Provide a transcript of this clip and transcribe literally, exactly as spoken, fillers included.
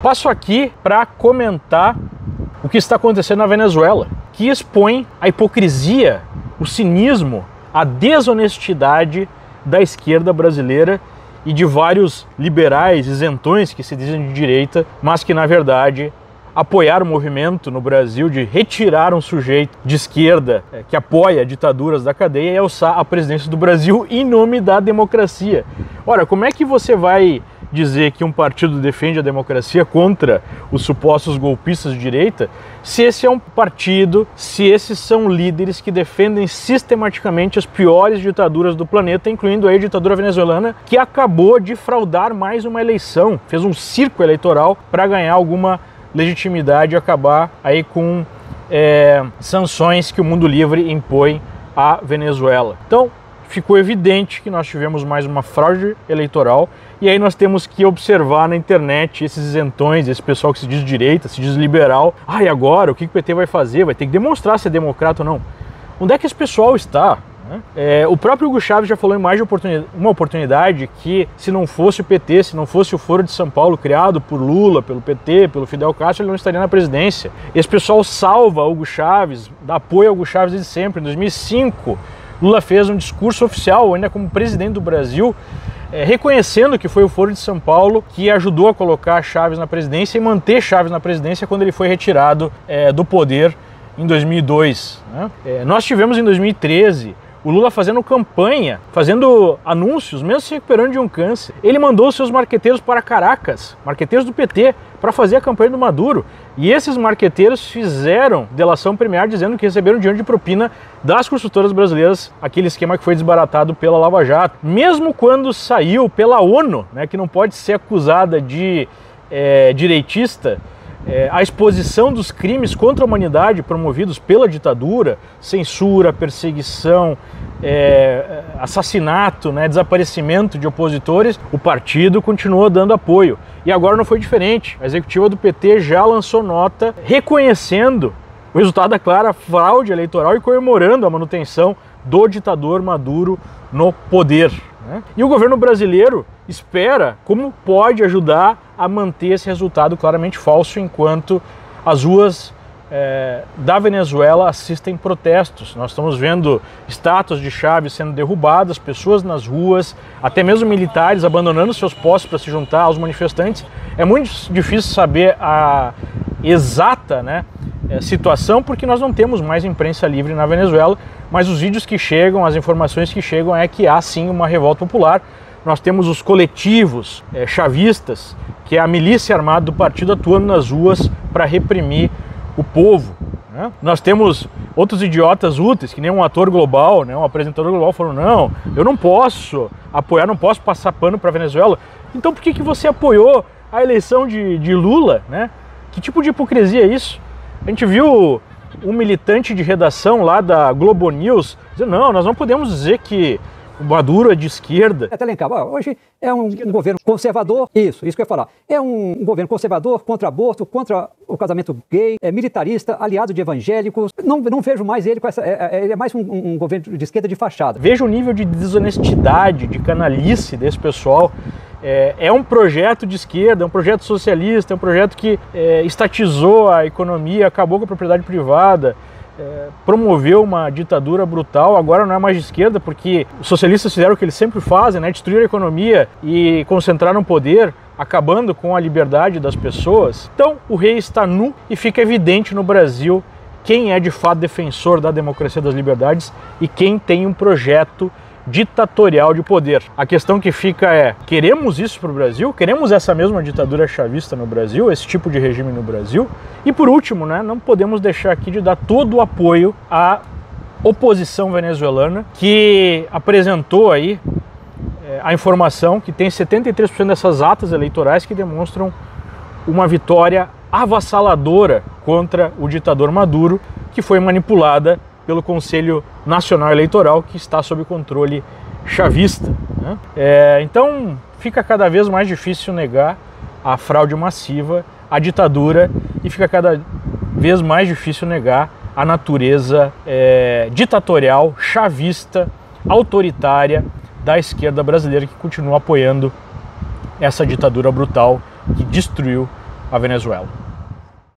Passo aqui para comentar o que está acontecendo na Venezuela, que expõe a hipocrisia, o cinismo, a desonestidade da esquerda brasileira e de vários liberais isentões que se dizem de direita, mas que, na verdade, apoiaram o movimento no Brasil de retirar um sujeito de esquerda que apoia ditaduras da cadeia e alçar a presidência do Brasil em nome da democracia. Ora, como é que você vai dizer que um partido defende a democracia contra os supostos golpistas de direita, se esse é um partido, se esses são líderes que defendem sistematicamente as piores ditaduras do planeta, incluindo aí a ditadura venezuelana, que acabou de fraudar mais uma eleição, fez um circo eleitoral para ganhar alguma legitimidade e acabar aí com é, sanções que o mundo livre impõe à Venezuela. Então, ficou evidente que nós tivemos mais uma fraude eleitoral e aí nós temos que observar na internet esses isentões, esse pessoal que se diz direita, se diz liberal. Ah, e agora? O que o P T vai fazer? Vai ter que demonstrar se é democrata ou não. Onde é que esse pessoal está? É, o próprio Hugo Chávez já falou em mais de oportunidade, uma oportunidade que se não fosse o P T, se não fosse o Foro de São Paulo criado por Lula, pelo P T, pelo Fidel Castro, ele não estaria na presidência. Esse pessoal salva Hugo Chávez, dá apoio a Hugo Chávez desde sempre. Em dois mil e cinco, Lula fez um discurso oficial, ainda como presidente do Brasil, é, reconhecendo que foi o Foro de São Paulo que ajudou a colocar Chávez na presidência e manter Chávez na presidência quando ele foi retirado é, do poder em dois mil e dois. Né? É, nós tivemos em dois mil e treze o Lula fazendo campanha, fazendo anúncios, mesmo se recuperando de um câncer. Ele mandou seus marqueteiros para Caracas, marqueteiros do P T, para fazer a campanha do Maduro. E esses marqueteiros fizeram delação premiar dizendo que receberam dinheiro de propina das construtoras brasileiras, aquele esquema que foi desbaratado pela Lava Jato. Mesmo quando saiu pela ONU, né, que não pode ser acusada de é, direitista, É, a exposição dos crimes contra a humanidade promovidos pela ditadura, censura, perseguição, é, assassinato, né, desaparecimento de opositores, o partido continuou dando apoio. E agora não foi diferente. A executiva do P T já lançou nota reconhecendo o resultado da clara fraude eleitoral e comemorando a manutenção do ditador Maduro no poder. Né? E o governo brasileiro espera como pode ajudar a manter esse resultado claramente falso, enquanto as ruas é, da Venezuela assistem protestos. Nós estamos vendo estátuas de Chávez sendo derrubadas, pessoas nas ruas, até mesmo militares abandonando seus postos para se juntar aos manifestantes. É muito difícil saber a exata, né, situação, porque nós não temos mais imprensa livre na Venezuela, mas os vídeos que chegam, as informações que chegam é que há sim uma revolta popular. Nós temos os coletivos é, chavistas, que é a milícia armada do partido atuando nas ruas para reprimir o povo. Né? Nós temos outros idiotas úteis, que nem um ator global, né, um apresentador global, falou: não, eu não posso apoiar, não posso passar pano para a Venezuela. Então por que, que você apoiou a eleição de, de Lula? Né? Que tipo de hipocrisia é isso? A gente viu um militante de redação lá da Globo News dizendo: não, nós não podemos dizer que o Maduro é de esquerda. Até lá em cá, hoje é um governo conservador, isso, isso que eu ia falar. É um governo conservador, contra aborto, contra o casamento gay, é militarista, aliado de evangélicos. Não, não vejo mais ele com essa... É, ele é mais um, um governo de esquerda de fachada. Veja o nível de desonestidade, de canalice desse pessoal. É, é um projeto de esquerda, é um projeto socialista, é um projeto que é, estatizou a economia, acabou com a propriedade privada, É, promoveu uma ditadura brutal. Agora não é mais de esquerda, porque os socialistas fizeram o que eles sempre fazem, né? Destruir a economia e concentrar o poder, acabando com a liberdade das pessoas. Então o rei está nu e fica evidente no Brasil quem é de fato defensor da democracia e das liberdades e quem tem um projeto ditatorial de poder. A questão que fica é: queremos isso para o Brasil? Queremos essa mesma ditadura chavista no Brasil? Esse tipo de regime no Brasil? E por último, né, não podemos deixar aqui de dar todo o apoio à oposição venezuelana, que apresentou aí é, a informação que tem setenta e três por cento dessas atas eleitorais que demonstram uma vitória avassaladora contra o ditador Maduro, que foi manipulada pelo Conselho Nacional Eleitoral, que está sob controle chavista. Né? É, então fica cada vez mais difícil negar a fraude massiva, a ditadura, e fica cada vez mais difícil negar a natureza é, ditatorial, chavista, autoritária da esquerda brasileira, que continua apoiando essa ditadura brutal que destruiu à Venezuela.